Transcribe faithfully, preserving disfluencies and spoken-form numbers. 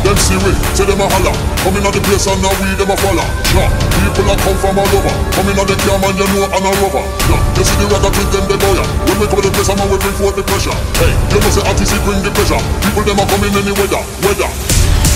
Them serious, say them a holler. Coming at the place and now we them a follow. Yeah, people that come from all over. Coming at the cam and you know and a rover. Yeah, you see the ragga treat them they boya. When we come to the place and we bring forth the pressure. Hey, you know say artists bring the pressure. People them a coming any weather, weather.